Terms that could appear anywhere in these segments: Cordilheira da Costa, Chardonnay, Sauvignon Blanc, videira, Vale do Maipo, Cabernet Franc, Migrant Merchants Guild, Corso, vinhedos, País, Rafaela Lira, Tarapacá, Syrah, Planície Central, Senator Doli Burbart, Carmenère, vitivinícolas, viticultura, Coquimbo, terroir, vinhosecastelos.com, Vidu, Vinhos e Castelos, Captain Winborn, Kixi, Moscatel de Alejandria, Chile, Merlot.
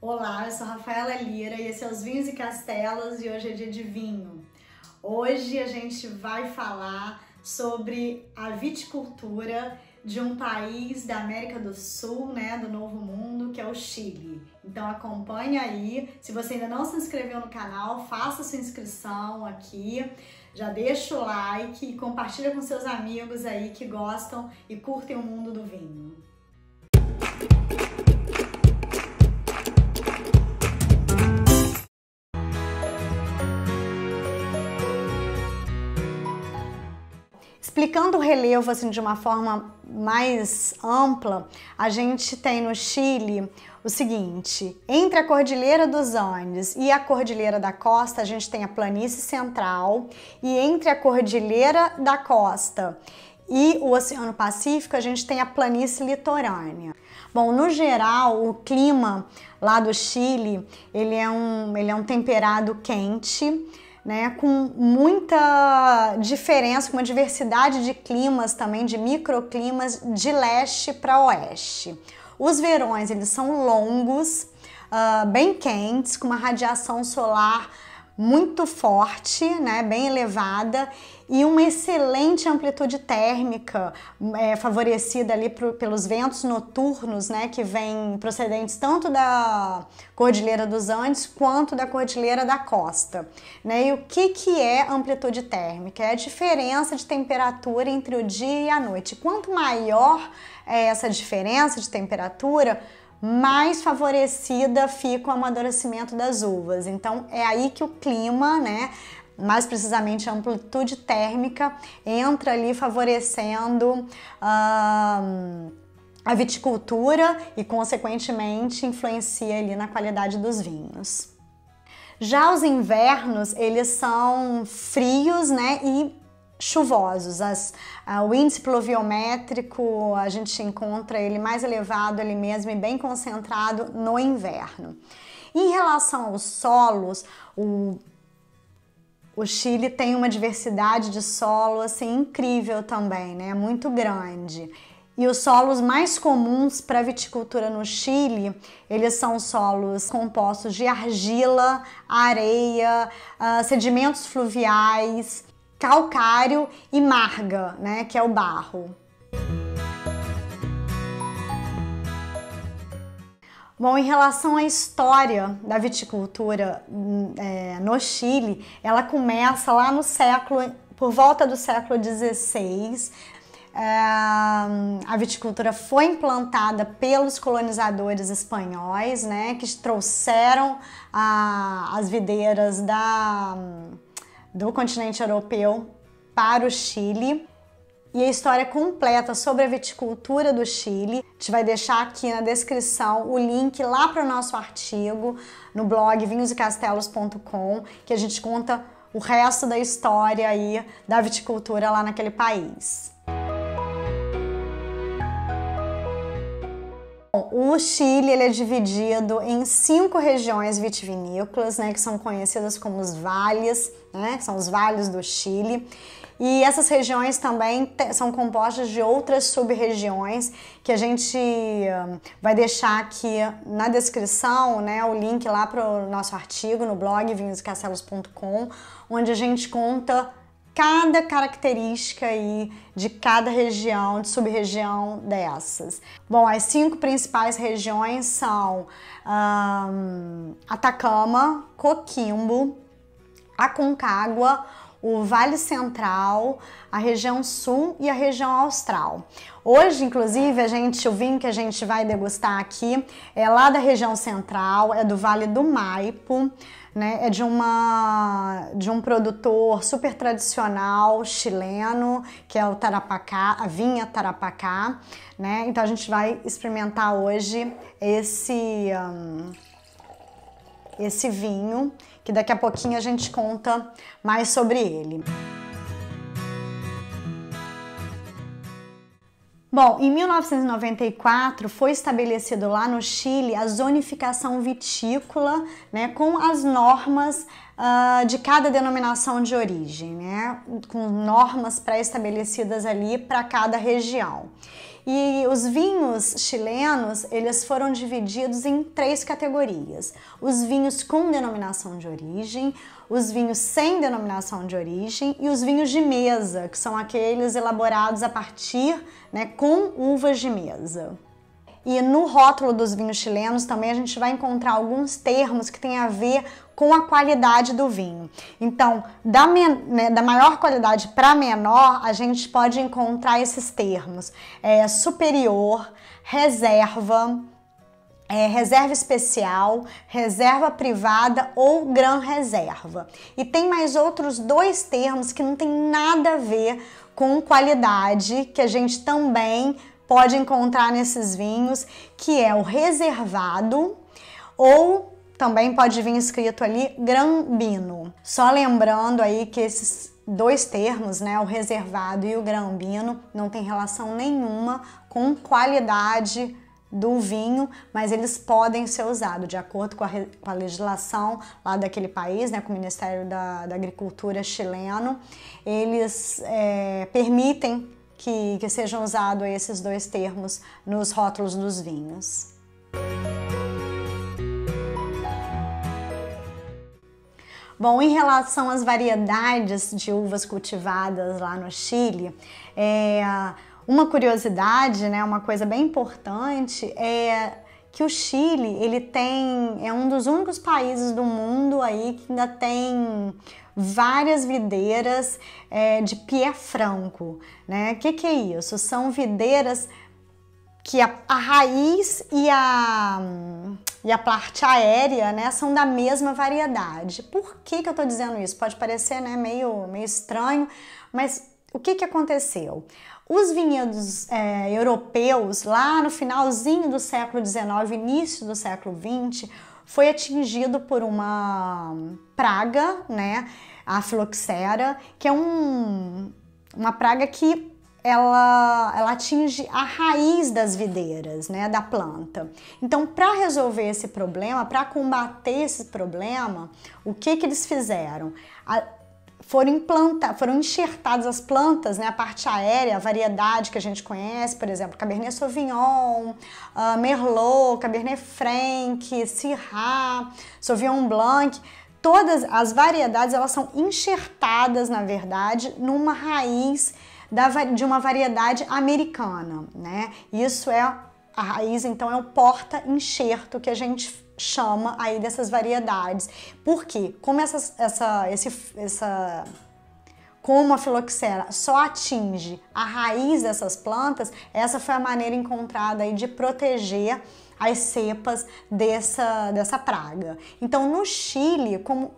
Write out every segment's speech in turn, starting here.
Olá, eu sou Rafaela Lira e esse é os Vinhos e Castelos e hoje é dia de vinho. Hoje a gente vai falar sobre a viticultura de um país da América do Sul, né, do Novo Mundo, que é o Chile. Então acompanha aí, se você ainda não se inscreveu no canal, faça sua inscrição aqui, já deixa o like e compartilha com seus amigos aí que gostam e curtem o mundo do vinho. Explicando o relevo assim, de uma forma mais ampla, a gente tem no Chile o seguinte: entre a Cordilheira dos Andes e a Cordilheira da Costa, a gente tem a Planície Central, e entre a Cordilheira da Costa e o Oceano Pacífico, a gente tem a Planície Litorânea. Bom, no geral, o clima lá do Chile, ele é um temperado quente, né, com muita diferença, com uma diversidade de climas também, de microclimas, de leste para oeste. Os verões, eles são longos, bem quentes, com uma radiação solar muito forte, né, bem elevada, e uma excelente amplitude térmica, favorecida ali pelos ventos noturnos, né, que vêm procedentes tanto da Cordilheira dos Andes quanto da Cordilheira da Costa, né? E o que é amplitude térmica? É a diferença de temperatura entre o dia e a noite. Quanto maior é essa diferença de temperatura, mais favorecida fica o amadurecimento das uvas. Então é aí que o clima, né, mais precisamente a amplitude térmica, entra ali favorecendo a viticultura e, consequentemente, influencia ali na qualidade dos vinhos. Já os invernos, eles são frios, né, e chuvosos. O índice pluviométrico, a gente encontra ele mais elevado ali mesmo e bem concentrado no inverno. Em relação aos solos, o Chile tem uma diversidade de solo assim incrível também, né? Muito grande. E os solos mais comuns para viticultura no Chile, eles são solos compostos de argila, areia, sedimentos fluviais, calcário e marga, né? Que é o barro. Bom, em relação à história da viticultura no Chile, ela começa lá por volta do século XVI. A viticultura foi implantada pelos colonizadores espanhóis, né, que trouxeram as videiras do continente europeu para o Chile. E a história completa sobre a viticultura do Chile, a gente vai deixar aqui na descrição o link lá para o nosso artigo no blog vinhosecastelos.com, que a gente conta o resto da história aí da viticultura lá naquele país. O Chile, ele é dividido em 5 regiões vitivinícolas, né, que são conhecidas como os vales, né, são os vales do Chile. E essas regiões também são compostas de outras sub-regiões que a gente vai deixar aqui na descrição, né, o link lá para o nosso artigo no blog vinhosecastelos.com, onde a gente conta cada característica aí de cada região, de sub-região dessas. Bom, as 5 principais regiões são Atacama, Coquimbo, Aconcágua, o Vale Central, a região Sul e a região Austral. Hoje, inclusive, o vinho que a gente vai degustar aqui é lá da região Central, é do Vale do Maipo, né? É de um produtor super tradicional chileno, que é o Tarapacá, a vinha Tarapacá, né? Então a gente vai experimentar hoje esse vinho, que daqui a pouquinho a gente conta mais sobre ele. Bom, em 1994 foi estabelecido lá no Chile a zonificação vitícola, né, com as normas de cada denominação de origem, né, com normas pré-estabelecidas ali para cada região. E os vinhos chilenos, eles foram divididos em três categorias: os vinhos com denominação de origem, os vinhos sem denominação de origem e os vinhos de mesa, que são aqueles elaborados a partir, com uvas de mesa. E no rótulo dos vinhos chilenos também a gente vai encontrar alguns termos que têm a ver com a qualidade do vinho. Então, da maior qualidade para menor, a gente pode encontrar esses termos: superior, reserva, reserva especial, reserva privada ou gran reserva. E tem mais outros dois termos que não tem nada a ver com qualidade, que a gente também pode encontrar nesses vinhos, que é o reservado, ou também pode vir escrito ali grambino. Só lembrando aí que esses dois termos, o reservado e o grambino, não tem relação nenhuma com qualidade do vinho, mas eles podem ser usados de acordo com a legislação lá daquele país, com o Ministério da Agricultura chileno. Eles permitem que sejam usados esses dois termos nos rótulos dos vinhos. Bom, em relação às variedades de uvas cultivadas lá no Chile, uma curiosidade, uma coisa bem importante, é que o Chile, ele é um dos únicos países do mundo aí que ainda tem várias videiras de pé franco, Que é isso? São videiras que a raiz e a parte aérea, são da mesma variedade. Por que que eu tô dizendo isso? Pode parecer, meio estranho, mas o que que aconteceu? Os vinhedos europeus, lá no finalzinho do século XIX, início do século XX, foi atingido por uma praga, a phylloxera, que é uma praga que ela atinge a raiz das videiras, da planta. Então, para resolver esse problema, para combater esse problema, o que que eles fizeram? Foram enxertadas as plantas, a parte aérea, a variedade que a gente conhece, por exemplo, Cabernet Sauvignon, Merlot, Cabernet Franc, Syrah, Sauvignon Blanc. Todas as variedades, elas são enxertadas, na verdade, numa raiz de uma variedade americana, Isso é a raiz, então, é o porta-enxerto que a gente chama aí dessas variedades. Por quê? Como como a phylloxera só atinge a raiz dessas plantas, essa foi a maneira encontrada aí de proteger as cepas dessa praga. Então, no Chile, como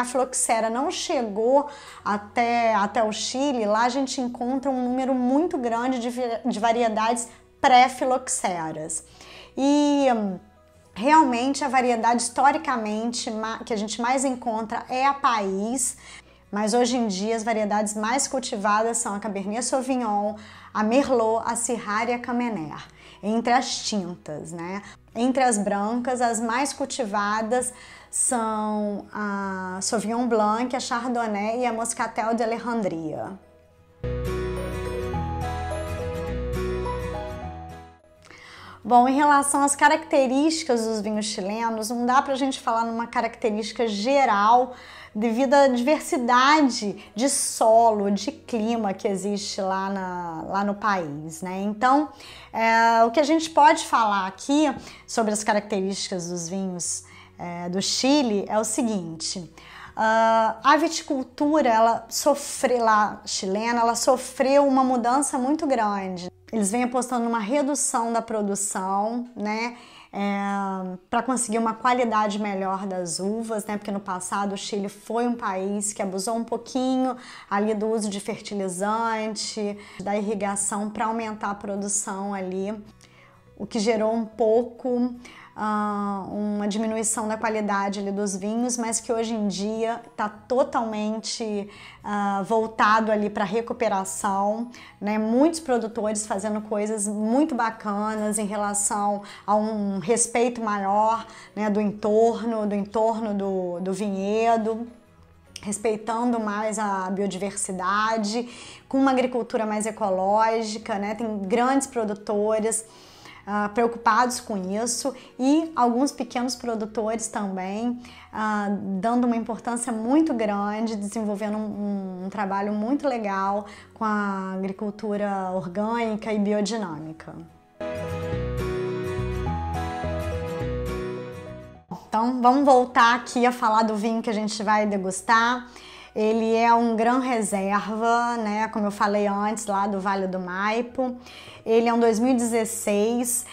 a phylloxera não chegou até o Chile, lá a gente encontra um número muito grande de variedades pré-phylloxeras. E realmente a variedade historicamente que a gente mais encontra é a País, mas hoje em dia as variedades mais cultivadas são a Cabernet Sauvignon, a Merlot, a Syrah e a Carmenère, entre as tintas, Entre as brancas, as mais cultivadas são a Sauvignon Blanc, a Chardonnay e a Moscatel de Alejandria. Bom, em relação às características dos vinhos chilenos, não dá pra gente falar numa característica geral devido à diversidade de solo, de clima que existe lá no país, Então, o que a gente pode falar aqui sobre as características dos vinhos do Chile é o seguinte: a viticultura chilena, ela sofreu uma mudança muito grande. Eles vêm apostando numa redução da produção, para conseguir uma qualidade melhor das uvas, porque no passado o Chile foi um país que abusou um pouquinho ali do uso de fertilizante, da irrigação, para aumentar a produção ali, o que gerou um pouco uma diminuição da qualidade ali dos vinhos, mas que hoje em dia está totalmente voltado ali para recuperação, Muitos produtores fazendo coisas muito bacanas em relação a um respeito maior, do entorno do vinhedo. respeitando mais a biodiversidade, com uma agricultura mais ecológica, né? Tem grandes produtores preocupados com isso e alguns pequenos produtores também dando uma importância muito grande, desenvolvendo um trabalho muito legal com a agricultura orgânica e biodinâmica. Então, vamos voltar aqui a falar do vinho que a gente vai degustar. Ele é um Gran Reserva, né? Como eu falei antes, lá do Vale do Maipo. Ele é um 2016,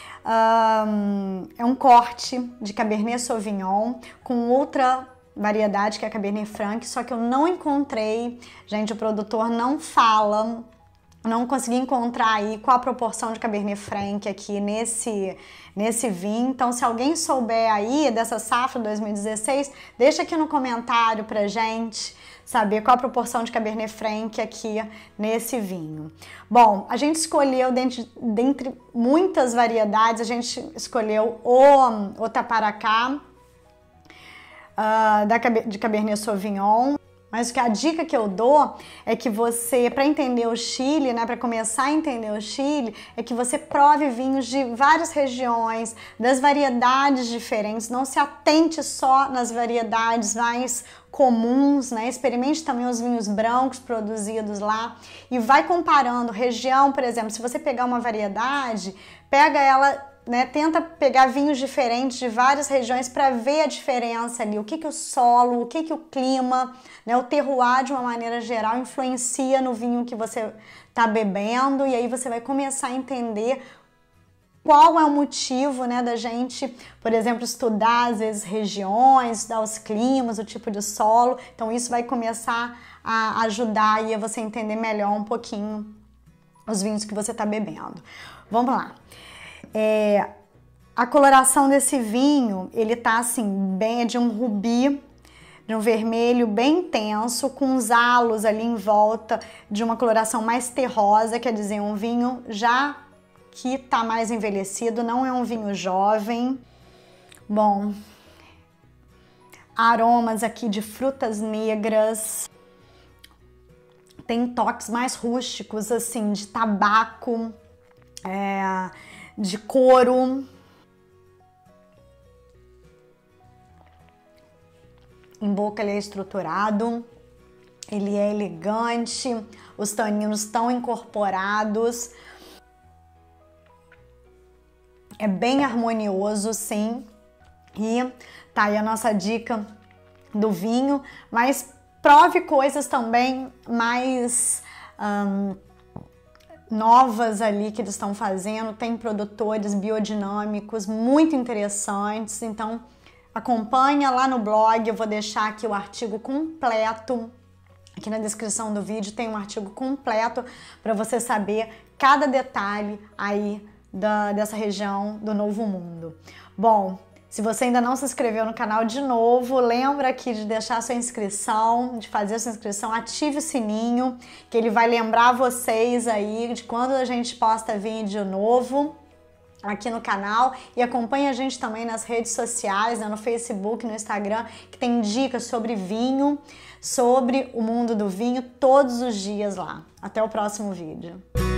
é um corte de Cabernet Sauvignon com outra variedade que é a Cabernet Franc, só que eu não encontrei, gente, o produtor não fala, não consegui encontrar aí qual a proporção de Cabernet Franc aqui nesse vinho. Então, se alguém souber aí dessa safra 2016, deixa aqui no comentário pra gente saber qual a proporção de Cabernet Franc aqui nesse vinho. Bom, a gente escolheu, dentre muitas variedades, a gente escolheu o Tarapacá de Cabernet Sauvignon. Mas a dica que eu dou é que você, para entender o Chile, né, para começar a entender o Chile, é que você prove vinhos de várias regiões, das variedades diferentes, não se atente só nas variedades mais comuns, né? Experimente também os vinhos brancos produzidos lá e vai comparando região, por exemplo, se você pegar uma variedade, pega ela, né, tenta pegar vinhos diferentes de várias regiões para ver a diferença ali, o que que o solo, o que que o clima, né, o terroir de uma maneira geral influencia no vinho que você está bebendo, e aí você vai começar a entender qual é o motivo, né, da gente, por exemplo, estudar às vezes regiões, estudar os climas, o tipo de solo. Então isso vai começar a ajudar aí a você entender melhor um pouquinho os vinhos que você está bebendo. Vamos lá. A coloração desse vinho, ele tá assim, bem de um rubi, de um vermelho bem intenso, com uns halos ali em volta, de uma coloração mais terrosa, quer dizer, um vinho já que tá mais envelhecido, não é um vinho jovem. Bom, aromas aqui de frutas negras, tem toques mais rústicos, assim, de tabaco, de couro, em boca ele é estruturado, ele é elegante, os taninos estão incorporados, é bem harmonioso, sim, e tá aí a nossa dica do vinho. Mas prove coisas também mais novas ali que eles estão fazendo, tem produtores biodinâmicos muito interessantes, então acompanha lá no blog, eu vou deixar aqui o artigo completo, aqui na descrição do vídeo tem um artigo completo para você saber cada detalhe aí dessa região do Novo Mundo. Bom, se você ainda não se inscreveu no canal, de novo, lembra aqui de deixar sua inscrição, de fazer sua inscrição, ative o sininho, que ele vai lembrar vocês aí de quando a gente posta vídeo novo aqui no canal, e acompanha a gente também nas redes sociais, né, no Facebook, no Instagram, que tem dicas sobre vinho, sobre o mundo do vinho, todos os dias lá. Até o próximo vídeo.